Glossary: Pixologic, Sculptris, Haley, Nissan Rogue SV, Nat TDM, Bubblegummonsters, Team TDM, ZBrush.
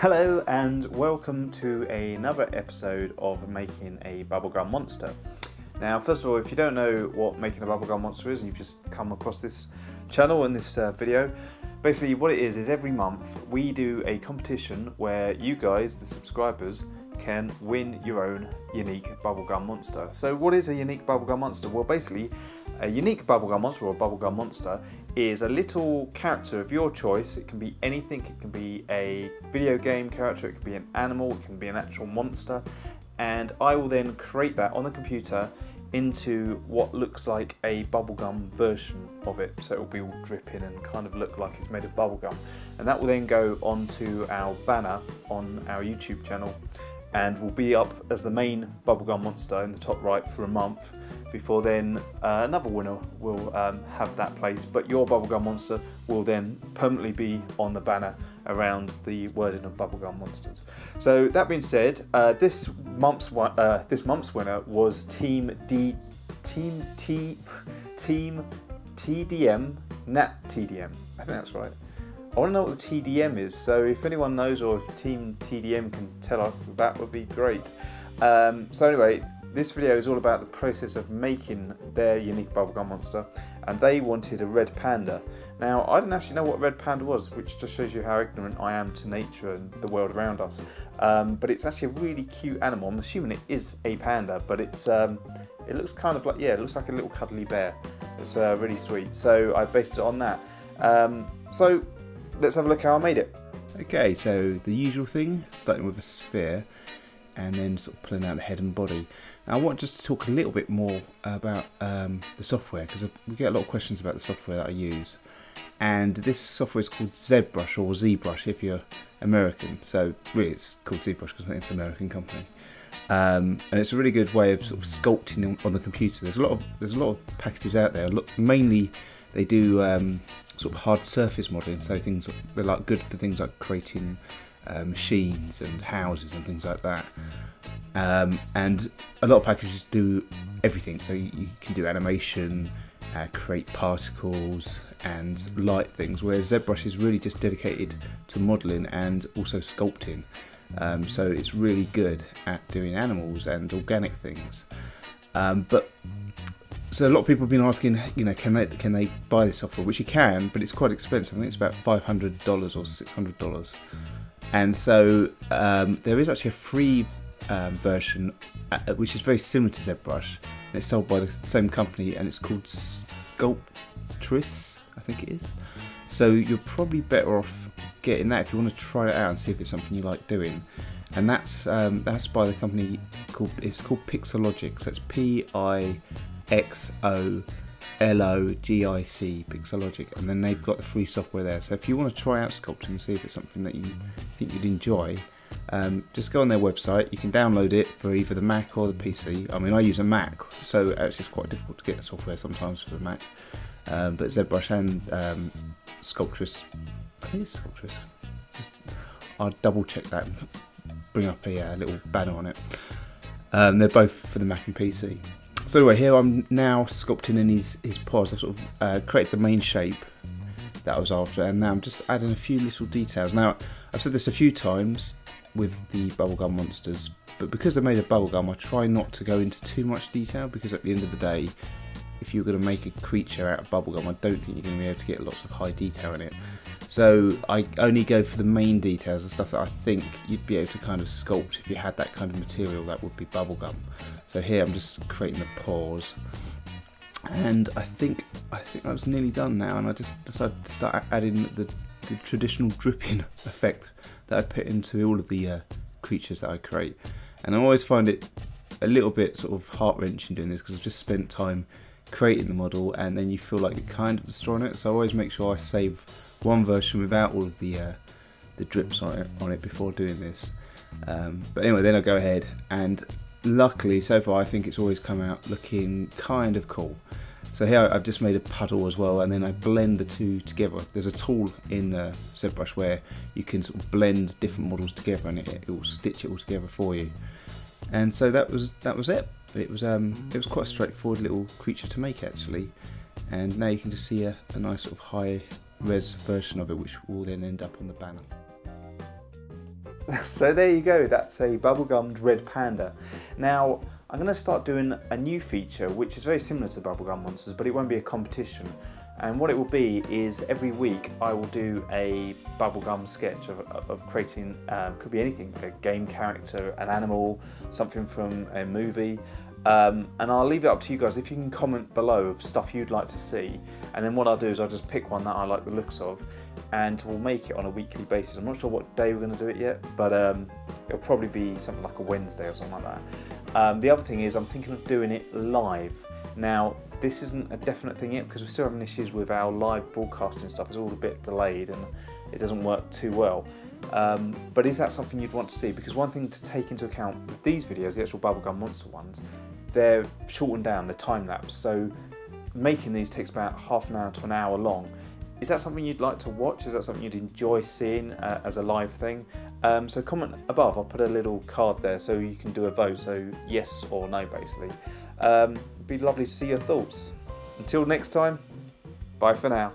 Hello and welcome to another episode of Making a Bubblegum Monster. Now first of all, if you don't know what Making a Bubblegum Monster is and you've just come across this channel and this video, basically what it is every month we do a competition where you guys, the subscribers, can win your own unique bubblegum monster. So what is a unique bubblegum monster? Well, basically a unique bubblegum monster or bubblegum monster is a little character of your choice. It can be anything. It can be a video game character, it can be an animal, it can be an actual monster, and I will then create that on the computer into what looks like a bubblegum version of it. So it will be all dripping and kind of look like it's made of bubblegum, and that will then go onto our banner on our YouTube channel and will be up as the main bubblegum monster in the top right for a month. Before then, another winner will have that place, but your bubblegum monster will then permanently be on the banner around the wording of bubblegum monsters. So that being said, this month's winner was Team TDM, Nat TDM. I think that's right. I want to know what the TDM is, so if anyone knows or if Team TDM can tell us, that would be great. So anyway, this video is all about the process of making their unique bubblegum monster, and they wanted a red panda. Now, I didn't actually know what a red panda was, which just shows you how ignorant I am to nature and the world around us. But it's actually a really cute animal. I'm assuming it is a panda, but it's it looks kind of like, yeah, it looks like a little cuddly bear. It's really sweet, so I based it on that. So let's have a look how I made it. Okay, so the usual thing, starting with a sphere and then sort of pulling out the head and body. Now, I want just to talk a little bit more about the software, because we get a lot of questions about the software that I use. And this software is called ZBrush, or ZBrush if you're American. So really it's called ZBrush because it's an American company. And it's a really good way of sort of sculpting on the computer. There's a lot of packages out there. Mainly they do sort of hard surface modeling, so things they're like good for things like creating machines and houses and things like that. And a lot of packages do everything, so you can do animation, create particles and light things, whereas ZBrush is really just dedicated to modeling and also sculpting. So it's really good at doing animals and organic things. So a lot of people have been asking, you know, can they buy this software? Which you can, but it's quite expensive. I think it's about $500 or $600. And so there is actually a free version, which is very similar to ZBrush. And it's sold by the same company, and it's called Sculptris, I think it is. So you're probably better off getting that if you want to try it out and see if it's something you like doing. And that's by the company called, it's called Pixologic. So it's P-I-X-O-L-O-G-I-C, Pixologic, and then they've got the free software there. So if you want to try out sculpting and see if it's something that you think you'd enjoy, just go on their website. You can download it for either the Mac or the PC. I mean, I use a Mac, so actually it's quite difficult to get software sometimes for the Mac. But ZBrush and Sculptris, I think it's Sculptris. I'll double check that and bring up a little banner on it. They're both for the Mac and PC. So anyway, here I'm now sculpting in his paws. I've sort of created the main shape that I was after, and now I'm just adding a few little details. Now, I've said this a few times with the bubblegum monsters, but because they're made of bubblegum, I try not to go into too much detail, because at the end of the day, if you're going to make a creature out of bubblegum, I don't think you're going to be able to get lots of high detail in it. So I only go for the main details and stuff that I think you'd be able to kind of sculpt if you had that kind of material that would be bubblegum. So here I'm just creating the paws, and I think that was nearly done now, and I just decided to start adding the traditional dripping effect that I put into all of the creatures that I create. And I always find it a little bit sort of heart-wrenching doing this, because I've just spent time creating the model and then you feel like you're kind of destroying it. So I always make sure I save one version without all of the drips on it before doing this. But anyway, then I go ahead, and luckily so far I think it's always come out looking kind of cool. So here I've just made a puddle as well, and then I blend the two together. There's a tool in ZBrush where you can sort of blend different models together, and it will stitch it all together for you. And so that was it. It was quite a straightforward little creature to make, actually. And now you can just see a nice sort of high res version of it, which will then end up on the banner. So there you go, that's a bubblegummed red panda. Now I'm going to start doing a new feature which is very similar to the bubblegum monsters, but it won't be a competition. And what it will be is every week I will do a bubblegum sketch of creating, could be anything, a game character, an animal, something from a movie. And I'll leave it up to you guys if you can comment below of stuff you'd like to see, and then what I'll do is I'll just pick one that I like the looks of and we'll make it on a weekly basis. I'm not sure what day we're going to do it yet, but it'll probably be something like a Wednesday or something like that. The other thing is I'm thinking of doing it live. Now this isn't a definite thing yet because we're still having issues with our live broadcasting stuff. It's all a bit delayed and it doesn't work too well. But is that something you'd want to see? Because one thing to take into account with these videos, the actual bubblegum monster ones, they're shortened down, they're time-lapse, so making these takes about half an hour to an hour long. Is that something you'd like to watch? Is that something you'd enjoy seeing as a live thing? So comment above, I'll put a little card there so you can do a vote, so yes or no basically. It'd be lovely to see your thoughts. Until next time, bye for now.